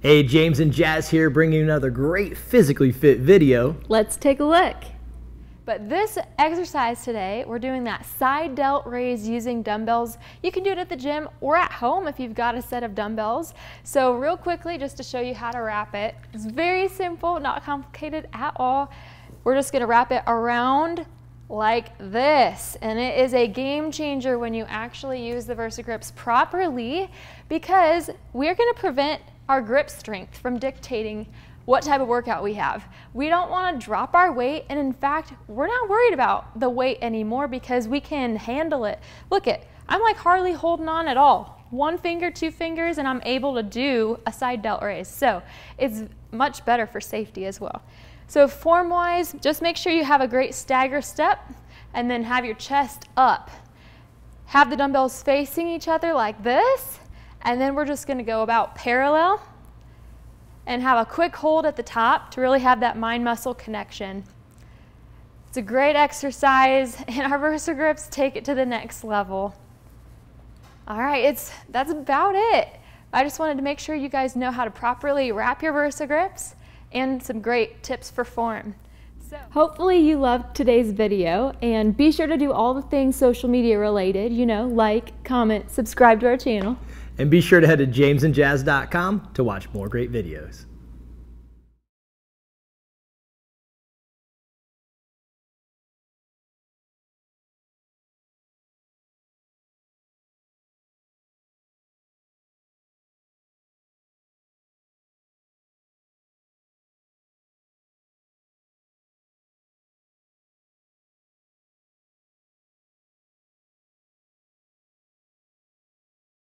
Hey, James and Jazz here, bringing you another great physically fit video. Let's take a look. But this exercise today, we're doing that side delt raise using dumbbells. You can do it at the gym or at home if you've got a set of dumbbells. So real quickly, just to show you how to wrap it. It's very simple, not complicated at all. We're just gonna wrap it around like this, and it is a game changer when you actually use the Versa Gripps properly, because we're gonna prevent our grip strength from dictating what type of workout we have. We don't want to drop our weight, and in fact, we're not worried about the weight anymore because we can handle it. Look it, I'm like hardly holding on at all. One finger, two fingers, and I'm able to do a side delt raise. So it's much better for safety as well. So form-wise, just make sure you have a great stagger step and then have your chest up. Have the dumbbells facing each other like this, and then we're just gonna go about parallel and have a quick hold at the top to really have that mind-muscle connection. It's a great exercise, and our Versa Gripps take it to the next level. All right, that's about it. I just wanted to make sure you guys know how to properly wrap your Versa Gripps and some great tips for form. So hopefully you loved today's video, and be sure to do all the things social media related, you know, like, comment, subscribe to our channel. And be sure to head to jamesandjazz.com to watch more great videos.